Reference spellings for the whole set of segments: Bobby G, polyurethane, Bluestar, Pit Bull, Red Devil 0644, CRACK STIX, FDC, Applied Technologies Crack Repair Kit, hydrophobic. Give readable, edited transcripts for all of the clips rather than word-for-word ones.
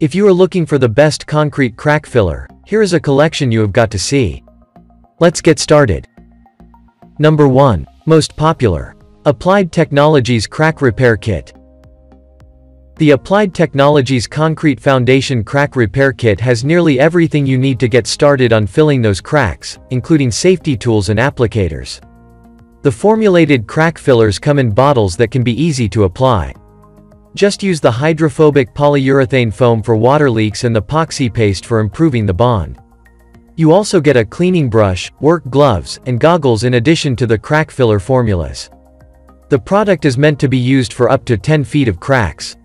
If you are looking for the best concrete crack filler, here is a collection you have got to see. Let's get started. Number 1. Most popular. Applied Technologies Crack Repair Kit. The Applied Technologies Concrete Foundation Crack Repair Kit has nearly everything you need to get started on filling those cracks, including safety tools and applicators. The formulated crack fillers come in bottles that can be easy to apply. Just use the hydrophobic polyurethane foam for water leaks and the epoxy paste for improving the bond. You also get a cleaning brush, work gloves, and goggles in addition to the crack filler formulas. The product is meant to be used for up to 10 feet of cracks.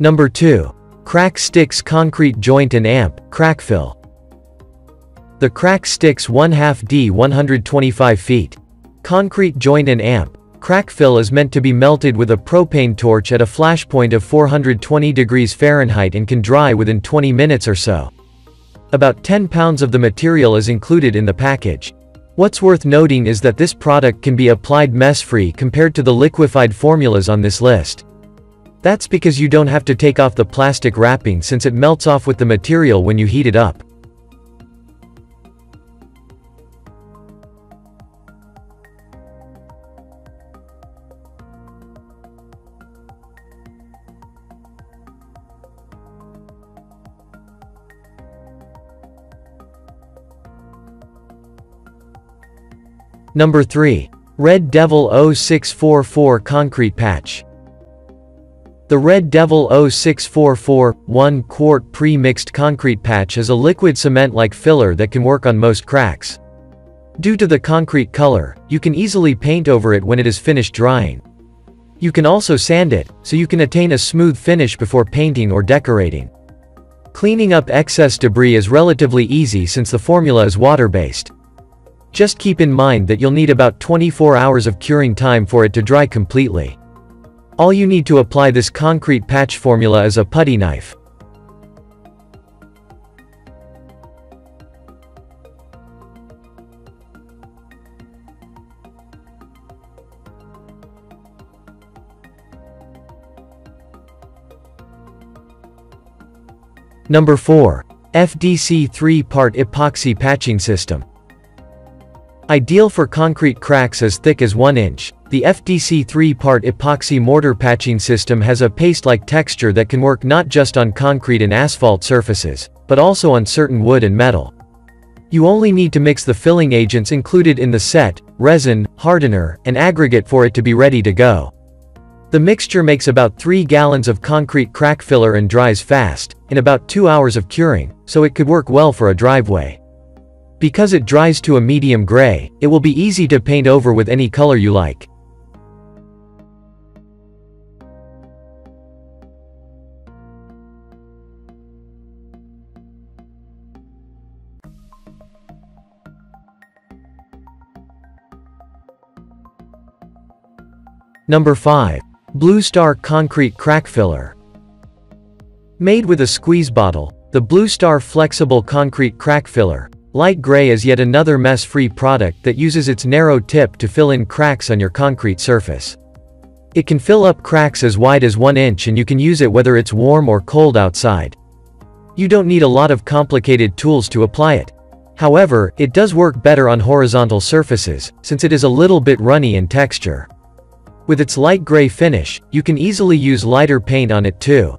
Number 2. CRACK STIX Concrete Joint and Amp Crack Fill. The CRACK STIX 1/2 D 125 feet Concrete Joint and Amp Crack Fill is meant to be melted with a propane torch at a flashpoint of 420 degrees Fahrenheit and can dry within 20 minutes or so. About 10 pounds of the material is included in the package. What's worth noting is that this product can be applied mess-free compared to the liquefied formulas on this list. That's because you don't have to take off the plastic wrapping since it melts off with the material when you heat it up. Number 3. Red Devil 0644 Concrete Patch. The Red Devil 0644 1-quart pre-mixed concrete patch is a liquid cement-like filler that can work on most cracks. Due to the concrete color, you can easily paint over it when it is finished drying. You can also sand it, so you can attain a smooth finish before painting or decorating. Cleaning up excess debris is relatively easy since the formula is water-based. Just keep in mind that you'll need about 24 hours of curing time for it to dry completely. All you need to apply this concrete patch formula is a putty knife. Number 4. FDC 3 Part EPOXY Patching System. Ideal for concrete cracks as thick as 1 inch. The FDC 3-part epoxy mortar patching system has a paste-like texture that can work not just on concrete and asphalt surfaces, but also on certain wood and metal. You only need to mix the filling agents included in the set, resin, hardener, and aggregate for it to be ready to go. The mixture makes about 3 gallons of concrete crack filler and dries fast, in about 2 hours of curing, so it could work well for a driveway. Because it dries to a medium gray, it will be easy to paint over with any color you like. Number 5. Bluestar Concrete Crack Filler. Made with a squeeze bottle, the Bluestar Flexible Concrete Crack Filler, light gray, is yet another mess-free product that uses its narrow tip to fill in cracks on your concrete surface. It can fill up cracks as wide as 1 inch and you can use it whether it's warm or cold outside. You don't need a lot of complicated tools to apply it. However, it does work better on horizontal surfaces, since it is a little bit runny in texture. With its light gray finish, you can easily use lighter paint on it too.